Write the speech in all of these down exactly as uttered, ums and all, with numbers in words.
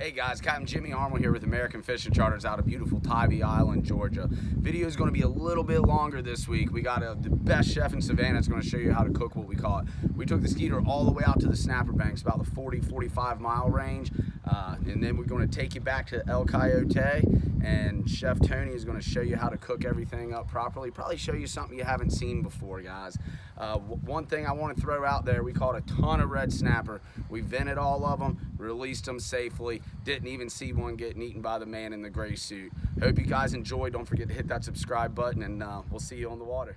Hey guys, Captain Jimmy Armel here with American Fishing Charters out of beautiful Tybee Island, Georgia. Video is going to be a little bit longer this week. We got a, the best chef in Savannah that's going to show you how to cook what we caught. We took the skeeter all the way out to the snapper banks, about the forty, forty-five mile range. Uh, and then we're going to take you back to El Coyote, and Chef Tony is going to show you how to cook everything up properly. Probably show you something you haven't seen before, guys. Uh, one thing I want to throw out there, we caught a ton of red snapper. We vented all of them, released them safely, didn't even see one getting eaten by the man in the gray suit. Hope you guys enjoy. Don't forget to hit that subscribe button, and uh, we'll see you on the water.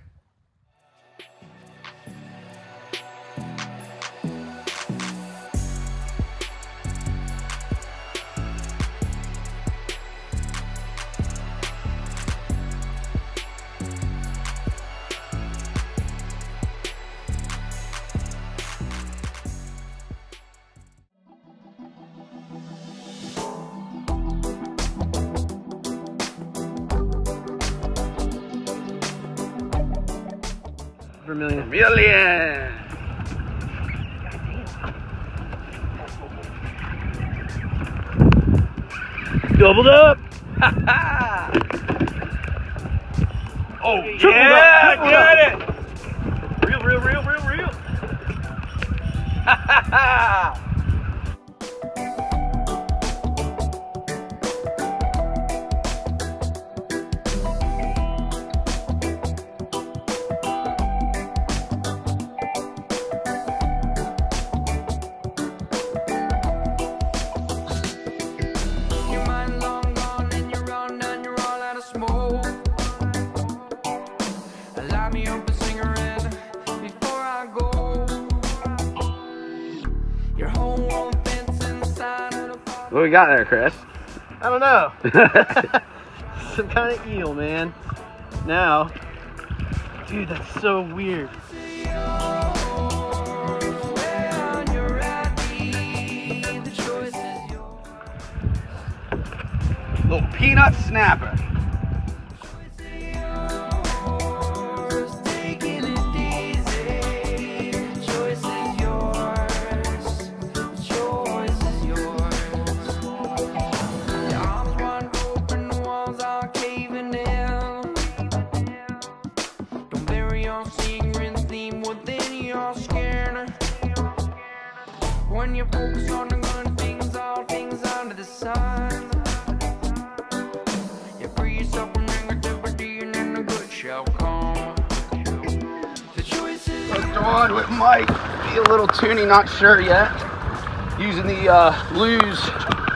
Vermilion. Vermilion! Doubled up! Oh, tripled yeah, up! Yeah, got it! Real, real, real, real, real! Ha ha ha! What do we got there, Chris? I don't know. Some kind of eel, man. Now, dude, that's so weird. Little peanut snapper. When you focus on the good things, all things under the sun, you free yourself from negativity and then the good shall come. The choice is on with Mike. Be a little toony, not sure yet. Using the uh, Lose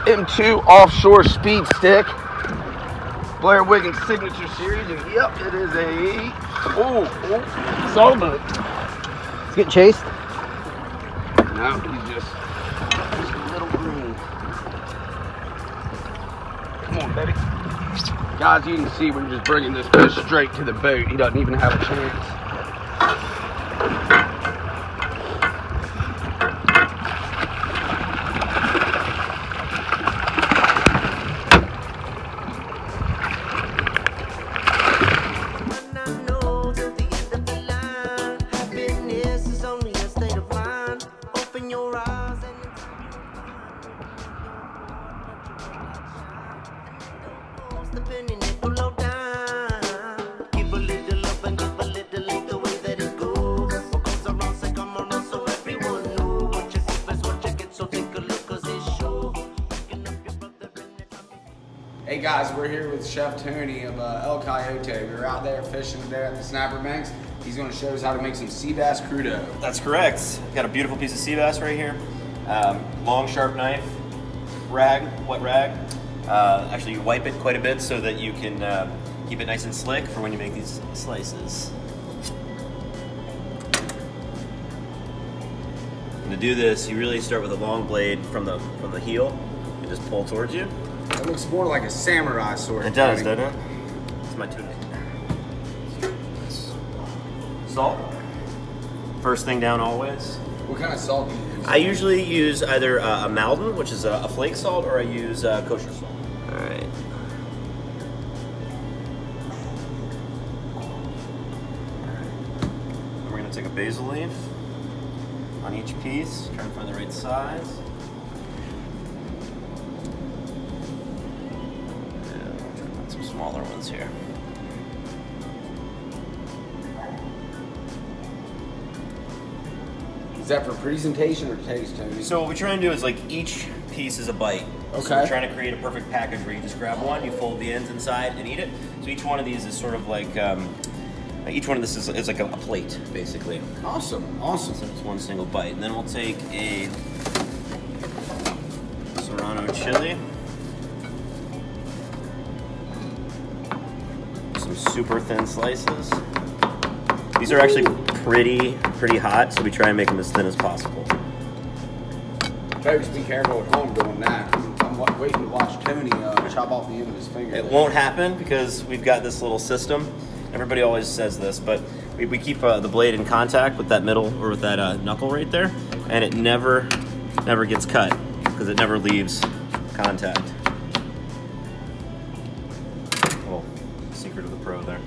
M two offshore speed stick. Blair Wiggins Signature Series. And yep, it is a oh, oh sawboat. It's getting chased. No, he's just, just a little green. Come on, baby. Guys, you can see we're just bringing this fish straight to the boat. He doesn't even have a chance. Hey guys, we're here with Chef Tony of uh, El Coyote. We were out there fishing there at the snapper banks. He's going to show us how to make some sea bass crudo. That's correct. Got a beautiful piece of sea bass right here. Um, long sharp knife, rag, wet rag. Uh, actually, you wipe it quite a bit so that you can uh, keep it nice and slick for when you make these slices. And to do this, you really start with a long blade from the from the heel and just pull towards you. It looks more like a samurai sword. It does, doesn't it? It's my tuna. Salt. First thing down always. What kind of salt do you use? I usually use either uh, a Maldon, which is a, a flake salt, or I use uh, kosher salt. All right. Then we're gonna take a basil leaf on each piece, try to find the right size. smaller ones here. Is that for presentation or taste, Tony? So what we're trying to do is like each piece is a bite. Okay. So we're trying to create a perfect package where you just grab one, you fold the ends inside and eat it. So each one of these is sort of like, um, each one of this is, is like a, a plate, basically. Awesome, awesome. So it's one single bite. And then we'll take a serrano chili. Some super thin slices. These are actually pretty, pretty hot, so we try and make them as thin as possible. Try to be careful at home doing that. I'm, I'm waiting to watch Tony uh, chop off the end of his finger. It won't happen because we've got this little system. Everybody always says this, but we, we keep uh, the blade in contact with that middle or with that uh, knuckle right there, and it never, never gets cut because it never leaves contact. Little secret of the pro there.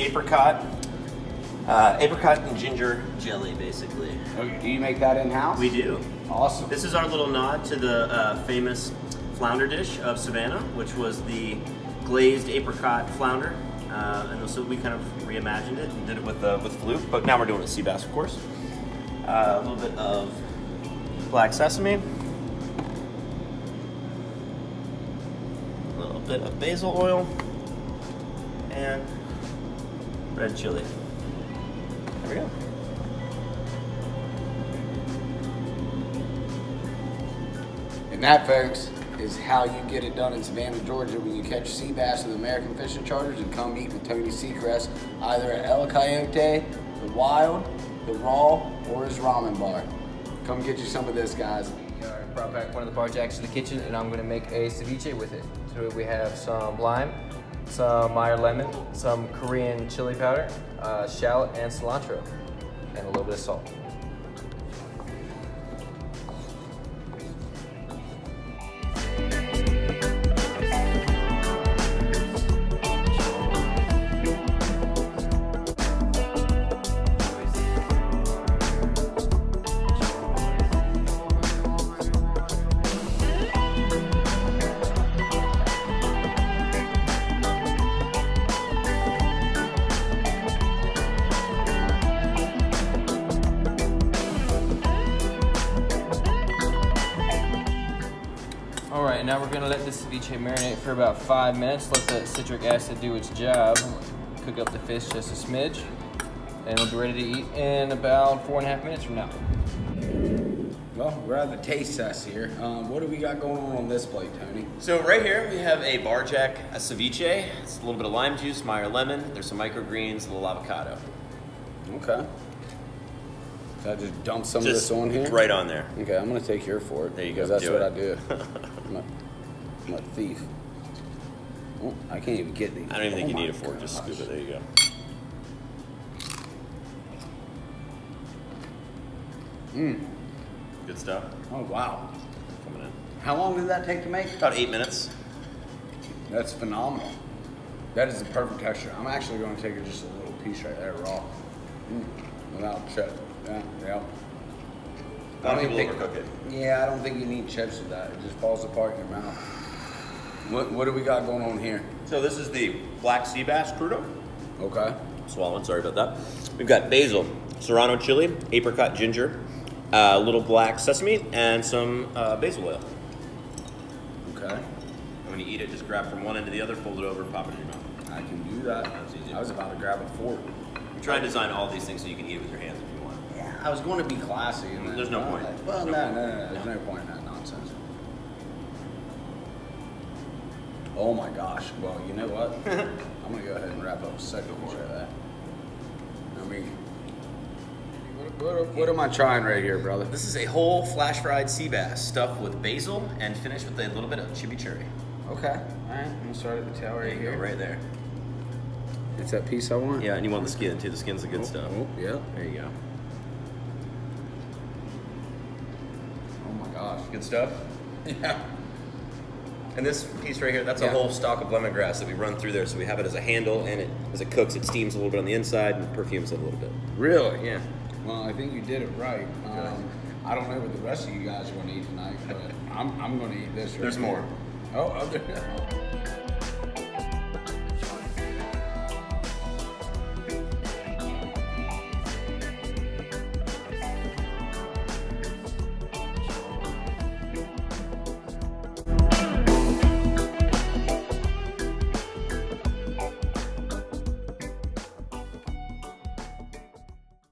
Apricot, uh, apricot and ginger jelly, basically. Okay. Do you make that in-house? We do. Awesome. This is our little nod to the uh, famous flounder dish of Savannah, which was the glazed apricot flounder, uh, and so we kind of reimagined it and did it with uh, with fluke. But now we're doing it with sea bass, of course. Uh, a little bit of black sesame, a little bit of basil oil, and red chili. There we go. And that, folks, is how you get it done in Savannah, Georgia when you catch sea bass with American Fishing Charters and come eat with Tony Seichrist either at El Coyote, The Wyld, The Raw, or his ramen bar. Come get you some of this, guys. I brought back one of the bar jacks to the kitchen and I'm gonna make a ceviche with it. So we have some lime, some Meyer lemon, some Korean chili powder, uh, shallot and cilantro, and a little bit of salt. Alright, now we're gonna let this ceviche marinate for about five minutes. Let the citric acid do its job. Cook up the fish just a smidge. And we'll be ready to eat in about four and a half minutes from now. Well, we're at the taste test here. Um, what do we got going on on this plate, Tony? So right here we have a bar jack, a ceviche. It's a little bit of lime juice, Meyer lemon. There's some microgreens, a little avocado. Okay. So I just dump some just of this on here? Right on there. Okay, I'm gonna take your fork. There you go, that's do what it. I do. I'm a, I'm a thief. Oh, I can't even get these. I don't even oh think you need a fork, gosh. Just scoop it, there you go. Mmm. Good stuff. Oh, wow. Coming in. How long did that take to make? About eight minutes. That's phenomenal. That is the perfect texture. I'm actually gonna take just a little piece right there raw. Mm. Without chip. Yeah, yeah. I don't think overcook it. Yeah, I don't think you need chips with that. It just falls apart in your mouth. What what do we got going on here? So this is the black sea bass crudo. Okay. Swallowing, sorry about that. We've got basil, serrano chili, apricot ginger, a uh, little black sesame, and some uh, basil oil. Okay. And when you eat it, just grab from one end to the other, fold it over, pop it in your mouth. I can do that. That's easy. I was about to grab a fork. We try to design all these things so you can eat it with your hands. I was going to be classy. And there's no point. Like, well, no, no, no, no, no, there's no. no point in that nonsense. Oh my gosh. Well, you know what? I'm going to go ahead and wrap up a second one of that. I mean, what, what, what am I trying right here, brother? This is a whole flash fried sea bass stuffed with basil and finished with a little bit of chimichurri. Okay. All right. I'm going to start at the tail right here. Go, right there. It's that piece I want? Yeah, and you want the skin too. The skin's the good oh, stuff. Oh, yeah. There you go. Good stuff. Yeah. And this piece right here, that's yeah. a whole stalk of lemongrass that we run through there. So we have it as a handle, and it as it cooks, it steams a little bit on the inside and perfumes it a little bit. Really? Yeah. Well, I think you did it right. Um, I don't know what the rest of you guys are going to eat tonight, but I'm, I'm going to eat this right There's here. more. Oh, okay.